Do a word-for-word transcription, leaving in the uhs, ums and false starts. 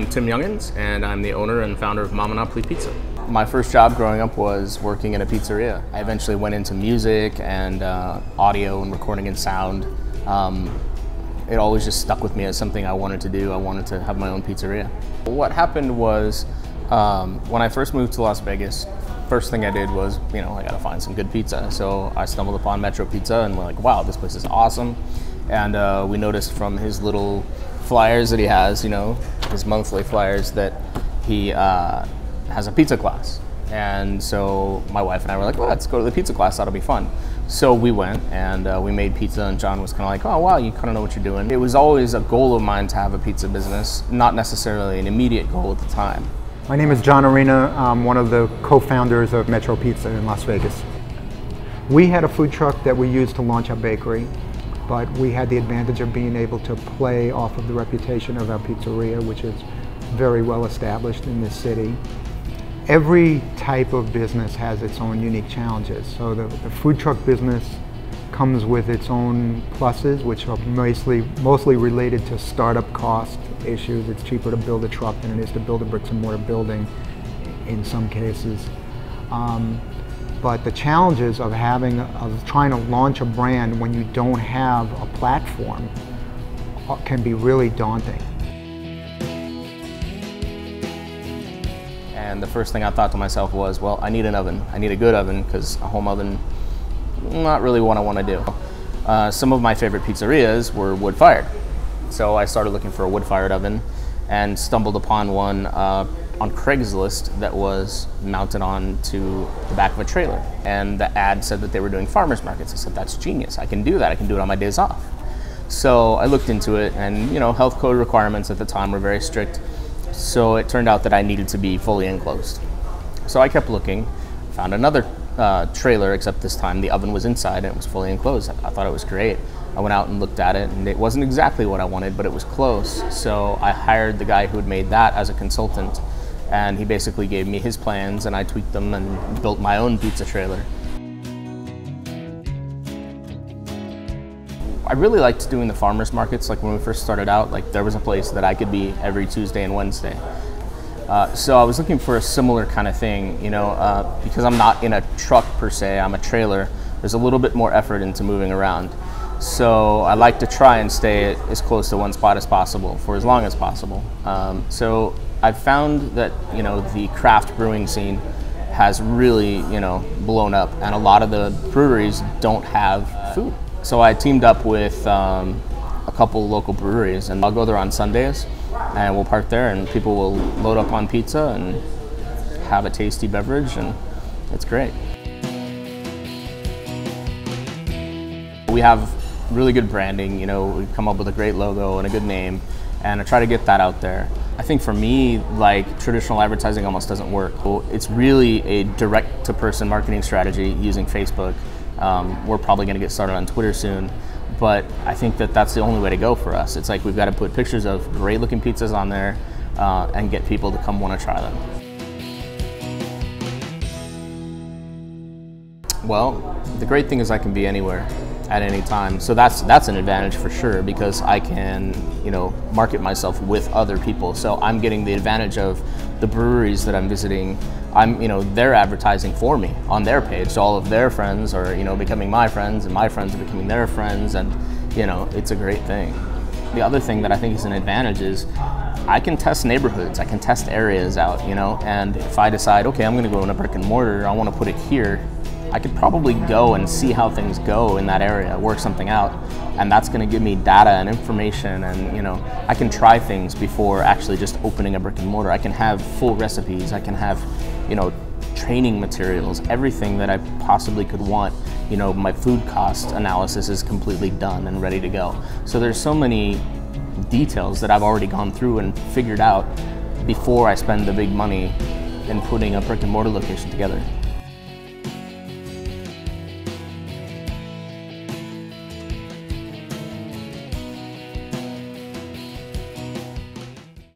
I'm Tim Youngins, and I'm the owner and founder of Mama Napoli Pizza. My first job growing up was working in a pizzeria. I eventually went into music and uh, audio and recording and sound. Um, it always just stuck with me as something I wanted to do. I wanted to have my own pizzeria. What happened was um, when I first moved to Las Vegas, first thing I did was, you know, I gotta find some good pizza. So I stumbled upon Metro Pizza and we're like, wow, this place is awesome. And uh, we noticed from his little flyers that he has, you know, his monthly flyers, that he uh, has a pizza class. And so my wife and I were like, well, let's go to the pizza class, that'll be fun. So we went and uh, we made pizza, and John was kind of like, oh wow, you kind of know what you're doing. It was always a goal of mine to have a pizza business, not necessarily an immediate goal at the time. My name is John Arena. I'm one of the co-founders of Metro Pizza in Las Vegas. We had a food truck that we used to launch our bakery, but we had the advantage of being able to play off of the reputation of our pizzeria, which is very well established in this city. Every type of business has its own unique challenges. So the, the food truck business comes with its own pluses, which are mostly, mostly related to startup cost issues. It's cheaper to build a truck than it is to build a bricks and mortar building in some cases. Um, but the challenges of having, of trying to launch a brand when you don't have a platform can be really daunting. And the first thing I thought to myself was, well, I need an oven. I need a good oven, because a home oven, not really what I want to do. Uh, some of my favorite pizzerias were wood-fired. So I started looking for a wood-fired oven and stumbled upon one uh, on Craigslist that was mounted on to the back of a trailer. And the ad said that they were doing farmers markets. I said, that's genius. I can do that. I can do it on my days off. So I looked into it, and you know, health code requirements at the time were very strict. So it turned out that I needed to be fully enclosed. So I kept looking, found another Uh, trailer, except this time the oven was inside and it was fully enclosed. I, I thought it was great. I went out and looked at it, and it wasn't exactly what I wanted, but it was close. So I hired the guy who had made that as a consultant, and he basically gave me his plans, and I tweaked them and built my own pizza trailer. I really liked doing the farmers markets. Like when we first started out, like there was a place that I could be every Tuesday and Wednesday. Uh, so I was looking for a similar kind of thing, you know, uh, because I'm not in a truck per se, I'm a trailer, there's a little bit more effort into moving around. So I like to try and stay as close to one spot as possible for as long as possible. Um, so I've found that, you know, the craft brewing scene has really, you know, blown up, and a lot of the breweries don't have food. So I teamed up with um, a couple local breweries, and I'll go there on Sundays. And we'll park there, and people will load up on pizza and have a tasty beverage, and it's great. We have really good branding, you know, we've come up with a great logo and a good name, and I try to get that out there. I think for me, like, traditional advertising almost doesn't work. It's really a direct-to-person marketing strategy using Facebook. Um, we're probably going to get started on Twitter soon. But I think that that's the only way to go for us. It's like we've got to put pictures of great looking pizzas on there uh, and get people to come want to try them. Well, the great thing is I can be anywhere at any time. So that's that's an advantage for sure, because I can, you know, market myself with other people. So I'm getting the advantage of the breweries that I'm visiting. I'm, you know, they're advertising for me on their page. So all of their friends are, you know, becoming my friends, and my friends are becoming their friends, and, you know, it's a great thing. The other thing that I think is an advantage is I can test neighborhoods, I can test areas out, you know, and if I decide, okay, I'm gonna go in a brick and mortar, I wanna put it here, I could probably go and see how things go in that area, work something out, and that's gonna give me data and information, and, you know, I can try things before actually just opening a brick and mortar. I can have full recipes, I can have, you know, training materials, everything that I possibly could want. You know, my food cost analysis is completely done and ready to go. So there's so many details that I've already gone through and figured out before I spend the big money in putting a brick and mortar location together.